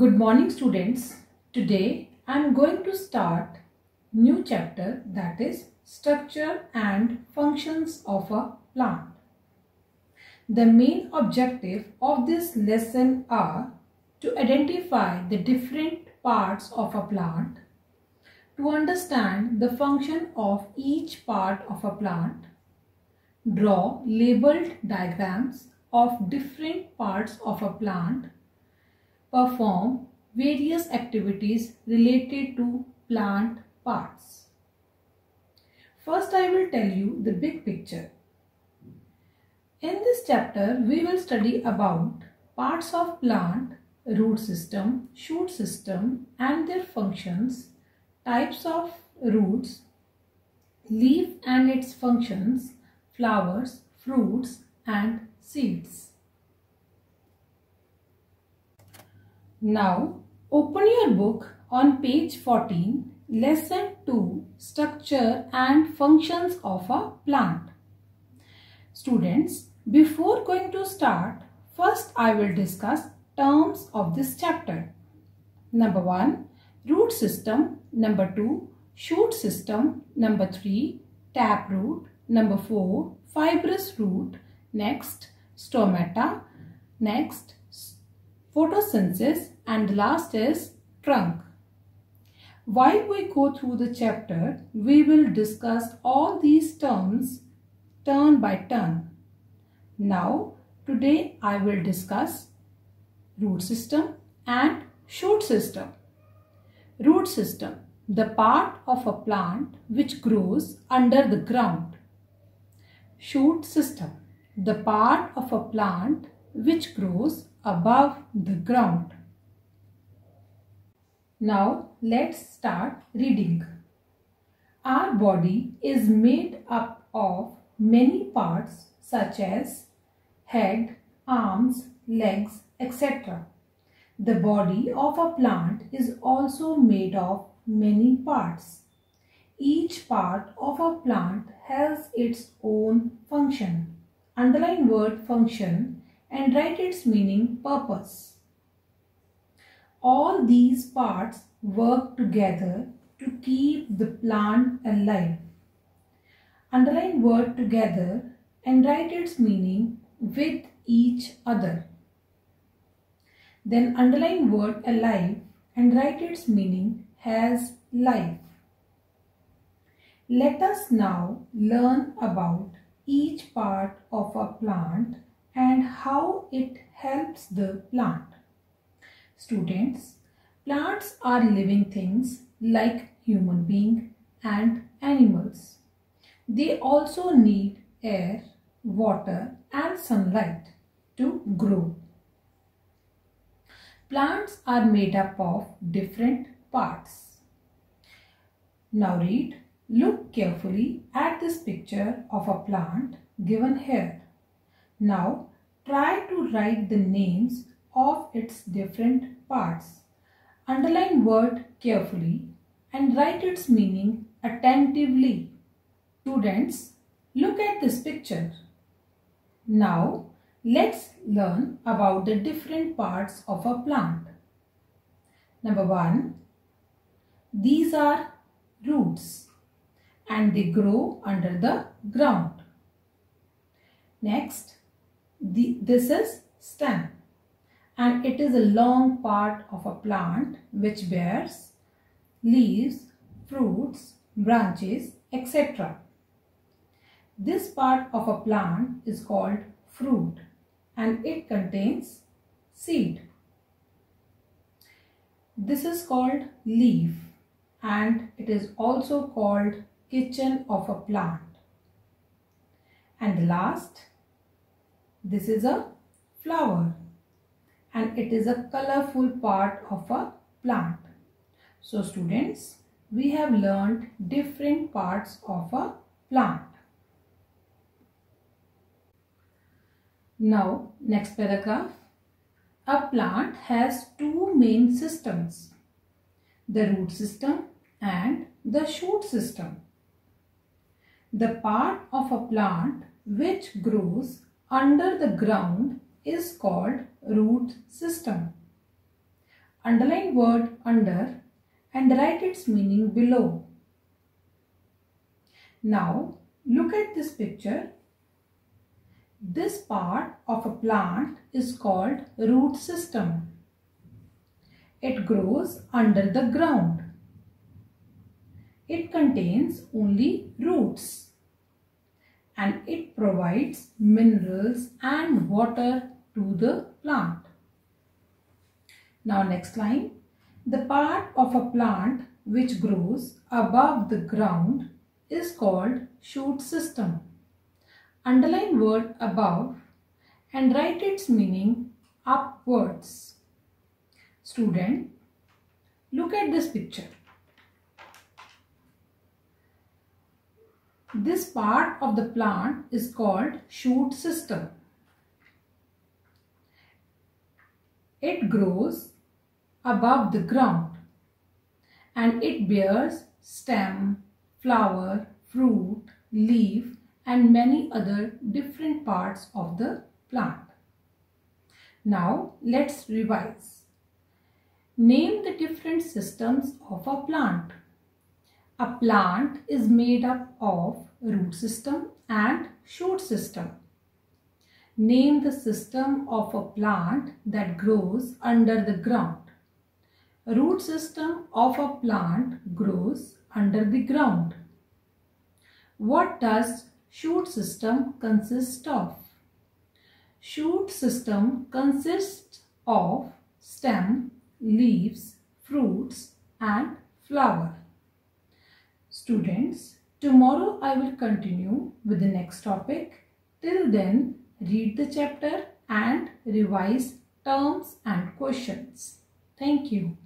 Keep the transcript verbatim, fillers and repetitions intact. Good morning students. Today I am going to start new chapter, that is structure and functions of a plant. The main objective of this lesson are to identify the different parts of a plant, to understand the function of each part of a plant, draw labeled diagrams of different parts of a plant, perform various activities related to plant parts. First, I will tell you the big picture. In this chapter, we will study about parts of plant, root system, shoot system and their functions, types of roots, leaf and its functions, flowers, fruits and seeds. Now open your book on page fourteen, lesson two, structure and functions of a plant. Students, before going to start, first I will discuss terms of this chapter. Number one, root system. Number two, shoot system. Number three, taproot. Number four, fibrous root. Next, stomata. Next, photosynthesis, and last is trunk. While we go through the chapter, we will discuss all these terms turn by turn. Now, today I will discuss root system and shoot system. Root system, the part of a plant which grows under the ground. Shoot system, the part of a plant which grows above the ground. Now let's start reading. Our body is made up of many parts such as head, arms, legs, et cetera. The body of a plant is also made of many parts. Each part of a plant has its own function. Underline word function and write its meaning, purpose. All these parts work together to keep the plant alive. Underline word together and write its meaning, with each other. Then underline word alive and write its meaning, has life. Let us now learn about each part of a plant and how it helps the plant. Students, plants are living things like human beings and animals. They also need air, water and sunlight to grow. Plants are made up of different parts. Now read, look carefully at this picture of a plant given here. Now try to write the names of its different parts. Underline word carefully and write its meaning attentively. Students, look at this picture. Now let's learn about the different parts of a plant. Number one, these are roots and they grow under the ground. Next, The, this is stem and it is a long part of a plant which bears leaves, fruits, branches, et cetera. This part of a plant is called fruit and it contains seed. This is called leaf and it is also called kitchen of a plant. And last, this is a flower and it is a colorful part of a plant. So students, we have learned different parts of a plant. Now next paragraph. A plant has two main systems, the root system and the shoot system. The part of a plant which grows under the ground is called root system. underline word under and write its meaning below. Now look at this picture. This part of a plant is called root system. It grows under the ground. It contains only roots and it provides minerals and water to the plant. Now next line, the part of a plant which grows above the ground is called shoot system. Underline word above and write its meaning upwards. Student, look at this picture. This part of the plant is called shoot system. It grows above the ground and it bears stem, flower, fruit, leaf and many other different parts of the plant. Now let's revise. Name the different systems of a plant. A plant is made up of root system and shoot system. Name the system of a plant that grows under the ground. Root system of a plant grows under the ground. What does shoot system consist of? Shoot system consists of stem, leaves, fruits and flower. Students, tomorrow I will continue with the next topic. Till then, read the chapter and revise terms and questions. Thank you.